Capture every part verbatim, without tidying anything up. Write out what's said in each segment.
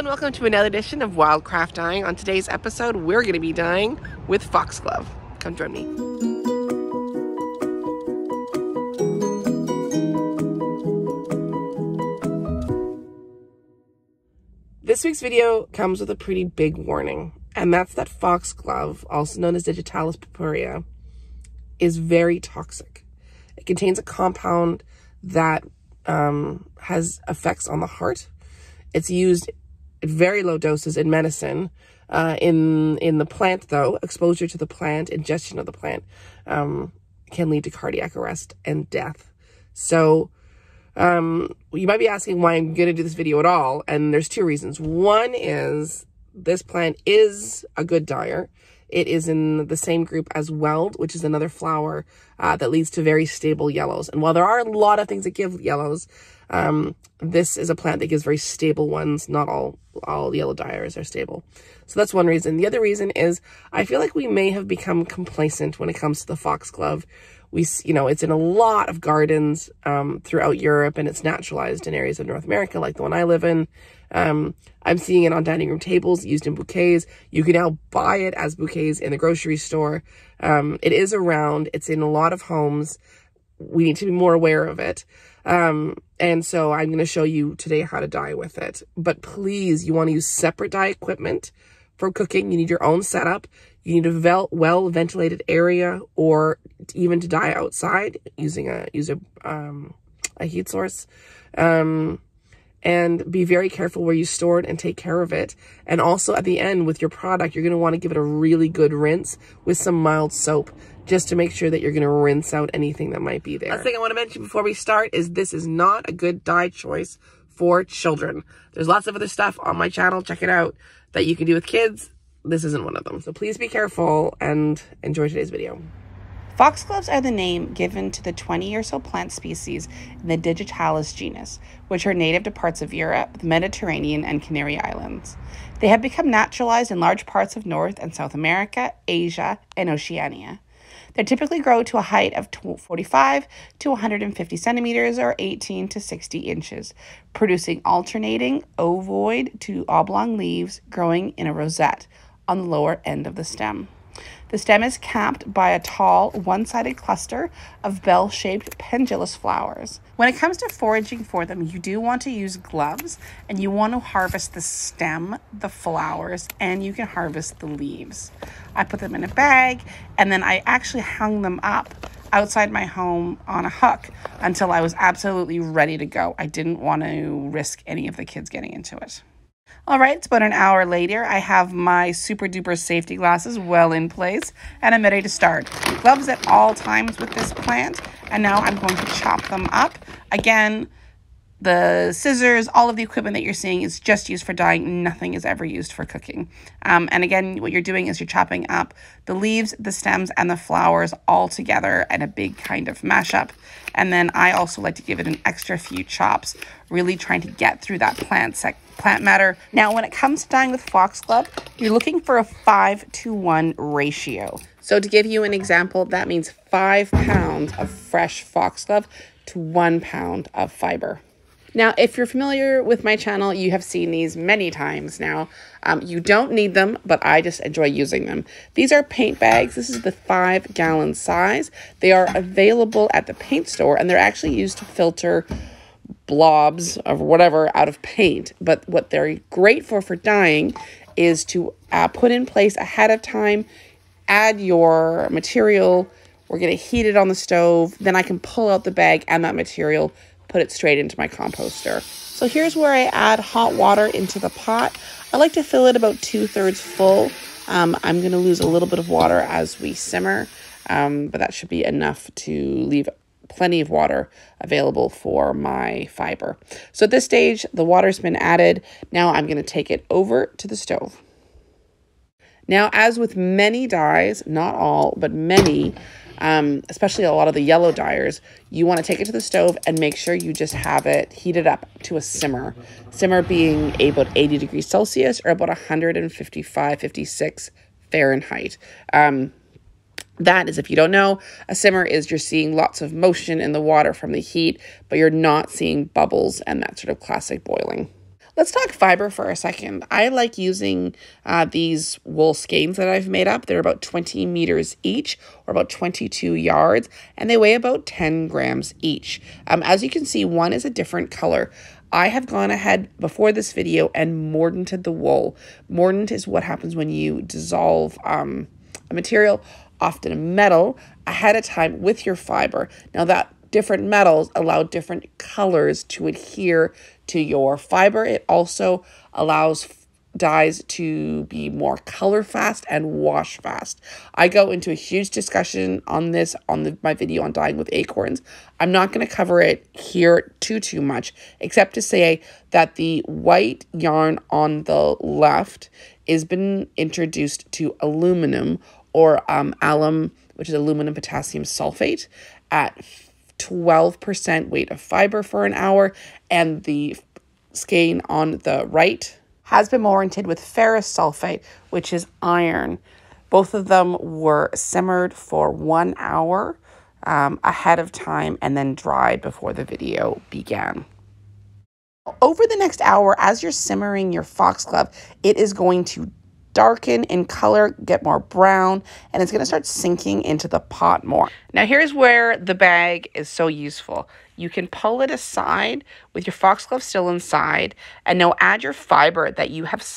and welcome to another edition of Wild Craft Dying. On today's episode, we're going to be dying with Foxglove. Come join me. This week's video comes with a pretty big warning, and that's that foxglove, also known as Digitalis purpurea, is very toxic. It contains a compound that um, has effects on the heart. It's used at very low doses in medicine. Uh, in in the plant, though, exposure to the plant, ingestion of the plant, um, can lead to cardiac arrest and death. So Um, you might be asking why I'm going to do this video at all, and there's two reasons. One is this plant is a good dyer. It is in the same group as weld, which is another flower uh, that leads to very stable yellows. And while there are a lot of things that give yellows, um, this is a plant that gives very stable ones. Not all, all yellow dyers are stable. So that's one reason. The other reason is I feel like we may have become complacent when it comes to the foxglove. We, you know, it's in a lot of gardens um, throughout Europe, and it's naturalized in areas of North America, like the one I live in. Um, I'm seeing it on dining room tables, used in bouquets. You can now buy it as bouquets in the grocery store. Um, it is around. It's in a lot of homes. We need to be more aware of it. Um, and so I'm going to show you today how to dye with it. But please, you want to use separate dye equipment for cooking. You need your own setup. You need a well-ventilated area, or even to dye outside using a use a um, a heat source, um, and be very careful where you store it and take care of it. And also at the end with your product, you're going to want to give it a really good rinse with some mild soap, just to make sure that you're going to rinse out anything that might be there. Last thing I want to mention before we start is this is not a good dye choice for children. There's lots of other stuff on my channel, check it out, that you can do with kids. This isn't one of them. So please be careful and enjoy today's video. Foxgloves are the name given to the twenty or so plant species in the Digitalis genus, which are native to parts of Europe, the Mediterranean, and Canary Islands. They have become naturalized in large parts of North and South America, Asia, and Oceania. They typically grow to a height of forty-five to one hundred fifty centimeters, or eighteen to sixty inches, producing alternating ovoid to oblong leaves growing in a rosette on the lower end of the stem. The stem is capped by a tall, one-sided cluster of bell-shaped pendulous flowers. When it comes to foraging for them, you do want to use gloves, and you want to harvest the stem, the flowers, and you can harvest the leaves. I put them in a bag, and then I actually hung them up outside my home on a hook until I was absolutely ready to go. I didn't want to risk any of the kids getting into it. All right, it's about an hour later. I have my super duper safety glasses well in place, and I'm ready to start. Gloves at all times with this plant, and now I'm going to chop them up. Again, the scissors, all of the equipment that you're seeing is just used for dyeing. Nothing is ever used for cooking. Um, and again, what you're doing is you're chopping up the leaves, the stems, and the flowers all together in a big kind of mashup. And then I also like to give it an extra few chops, really trying to get through that plant sec plant matter. Now, when it comes to dyeing with foxglove, you're looking for a five to one ratio. So to give you an example, that means five pounds of fresh foxglove to one pound of fiber. Now, if you're familiar with my channel, you have seen these many times now. Um, you don't need them, but I just enjoy using them. These are paint bags. This is the five gallon size. They are available at the paint store, and they're actually used to filter blobs of whatever out of paint. But what they're great for for dyeing is to uh, put in place ahead of time, add your material. We're going to heat it on the stove. Then I can pull out the bag and that material, put it straight into my composter. So here's where I add hot water into the pot. I like to fill it about two thirds full. Um, I'm gonna lose a little bit of water as we simmer, um, but that should be enough to leave plenty of water available for my fiber. So at this stage, the water's been added. Now I'm gonna take it over to the stove. Now, as with many dyes, not all, but many, Um, especially a lot of the yellow dyers, you want to take it to the stove and make sure you just have it heated up to a simmer. Simmer being about eighty degrees Celsius, or about one fifty-five, fifty-six Fahrenheit. Um, that is, if you don't know, a simmer is you're seeing lots of motion in the water from the heat, but you're not seeing bubbles and that sort of classic boiling. Let's talk fiber for a second. I like using uh, these wool skeins that I've made up. They're about twenty meters each, or about twenty-two yards, and they weigh about ten grams each. Um, as you can see, one is a different color. I have gone ahead before this video and mordanted the wool. Mordant is what happens when you dissolve um, a material, often a metal, ahead of time with your fiber. Now that different metals allow different colors to adhere to your fiber. It also allows dyes to be more color fast and wash fast. I go into a huge discussion on this on the, my video on dyeing with acorns. I'm not going to cover it here too, too much, except to say that the white yarn on the left has been introduced to aluminum, or um, alum, which is aluminum potassium sulfate, at twelve percent weight of fiber for an hour, and the skein on the right has been mordanted with ferrous sulfate, which is iron. Both of them were simmered for one hour um, ahead of time and then dried before the video began. Over the next hour, as you're simmering your foxglove, it is going to darken in color, get more brown, and it's going to start sinking into the pot more. Now here's where the bag is so useful. You can pull it aside with your foxglove still inside, and now add your fiber that you have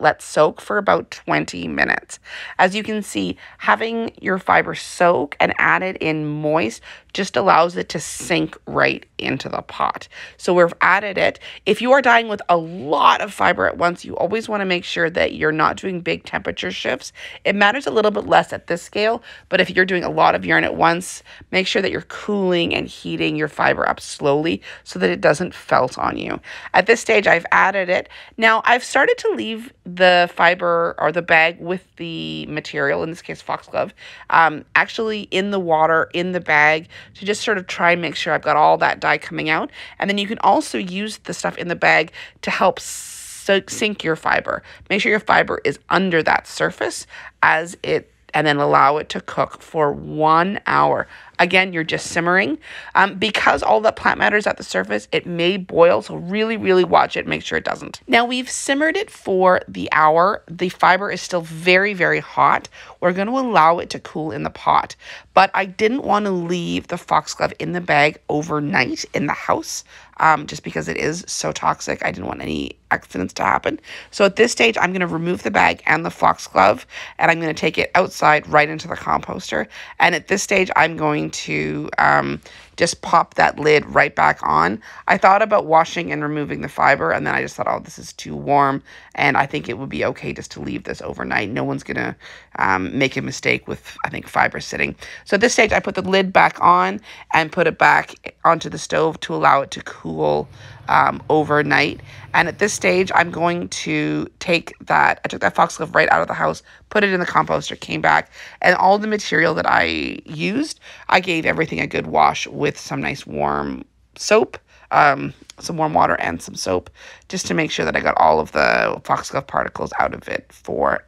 let soak for about twenty minutes. As you can see, having your fiber soak and add it in moist just allows it to sink right into the pot. So we've added it. If you are dyeing with a lot of fiber at once, you always want to make sure that you're not doing big temperature shifts. It matters a little bit less at this scale, but if you're doing a lot of yarn at once, make sure that you're cooling and heating your fiber up slowly so that it doesn't felt on you. At this stage, I've added it. Now, I've started to leave the fiber or the bag with the material, in this case foxglove, um, actually in the water, in the bag, to just sort of try and make sure I've got all that dye coming out. And then you can also use the stuff in the bag to help sink your fiber. Make sure your fiber is under that surface as it, and then allow it to cook for one hour. Again, you're just simmering. Um, because all the plant matter is at the surface, it may boil, so really, really watch it. Make sure it doesn't. Now, we've simmered it for the hour. The fiber is still very, very hot. We're going to allow it to cool in the pot. But I didn't want to leave the foxglove in the bag overnight in the house, um, just because it is so toxic. I didn't want any accidents to happen. So at this stage, I'm going to remove the bag and the foxglove, and I'm going to take it outside right into the composter. And at this stage, I'm going to um, just pop that lid right back on. I thought about washing and removing the fiber, and then I just thought, oh, this is too warm, and I think it would be okay just to leave this overnight. No one's going to um, make a mistake with, I think, fiber sitting. So at this stage, I put the lid back on and put it back onto the stove to allow it to cool um, overnight. And at this stage, I'm going to take that, I took that foxglove right out of the house, put it in the composter, came back, and all the material that I used, I gave everything a good wash with some nice warm soap, um, some warm water and some soap, just to make sure that I got all of the foxglove particles out of it for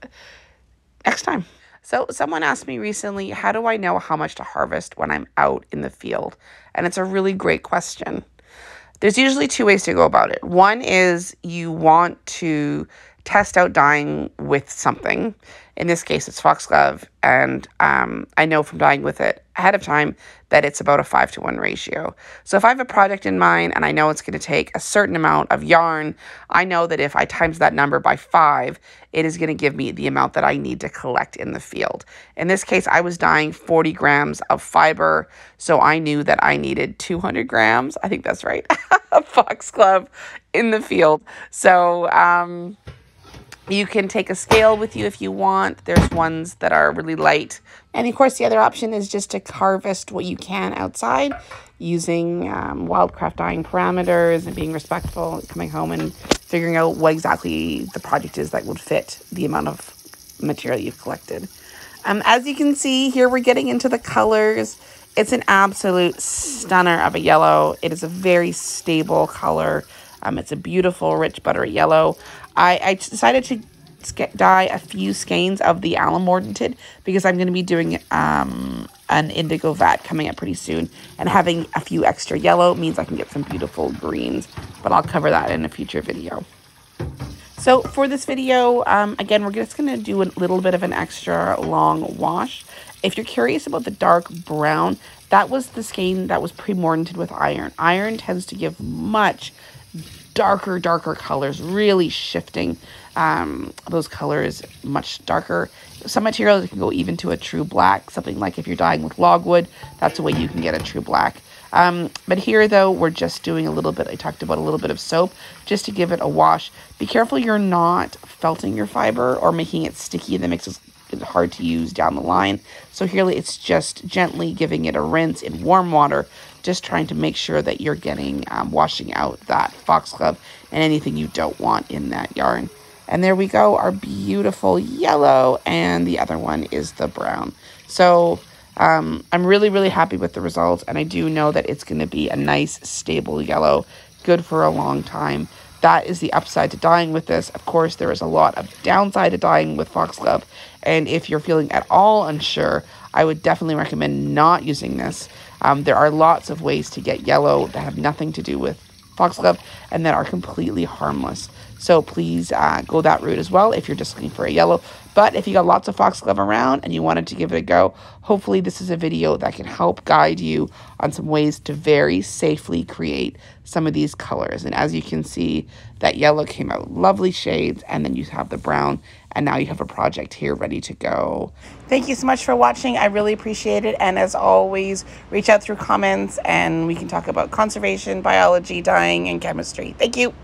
next time. So someone asked me recently, how do I know how much to harvest when I'm out in the field? And it's a really great question. There's usually two ways to go about it. One is you want to test out dyeing with something. In this case, it's foxglove, and um, I know from dyeing with it ahead of time that it's about a five to one ratio. So if I have a project in mind and I know it's going to take a certain amount of yarn, I know that if I times that number by five, it is going to give me the amount that I need to collect in the field. In this case, I was dyeing forty grams of fiber, so I knew that I needed two hundred grams, I think that's right, of foxglove in the field. So, um... you can take a scale with you if you want. There's ones that are really light. And of course, the other option is just to harvest what you can outside using um, wild craft dyeing parameters and being respectful, coming home and figuring out what exactly the project is that would fit the amount of material you've collected. Um, as you can see here, we're getting into the colors. It's an absolute stunner of a yellow. It is a very stable color. Um, it's a beautiful, rich, buttery yellow. I, I decided to dye a few skeins of the alum mordanted because I'm going to be doing um, an indigo vat coming up pretty soon. And having a few extra yellow means I can get some beautiful greens. But I'll cover that in a future video. So for this video, um, again, we're just going to do a little bit of an extra long wash. If you're curious about the dark brown, that was the skein that was pre-mordanted with iron. Iron tends to give much darker, darker colors, really shifting um, those colors much darker. Some materials can go even to a true black, something like if you're dyeing with logwood, that's the way you can get a true black. Um, but here though, we're just doing a little bit, I talked about a little bit of soap just to give it a wash. Be careful you're not felting your fiber or making it sticky. That makes it hard to use down the line. So here it's just gently giving it a rinse in warm water, just trying to make sure that you're getting, um, washing out that foxglove and anything you don't want in that yarn. And there we go, our beautiful yellow, and the other one is the brown. So Um, I'm really, really happy with the results, and I do know that it's going to be a nice, stable yellow, good for a long time. That is the upside to dyeing with this. Of course, there is a lot of downside to dyeing with foxglove, and if you're feeling at all unsure, I would definitely recommend not using this. Um, there are lots of ways to get yellow that have nothing to do with foxglove and that are completely harmless. So please uh, go that route as well if you're just looking for a yellow. But if you got lots of foxglove around and you wanted to give it a go, hopefully this is a video that can help guide you on some ways to very safely create some of these colors. And as you can see, that yellow came out lovely shades, and then you have the brown, and now you have a project here ready to go. Thank you so much for watching. I really appreciate it. And as always, reach out through comments and we can talk about conservation, biology, dyeing, and chemistry. Thank you.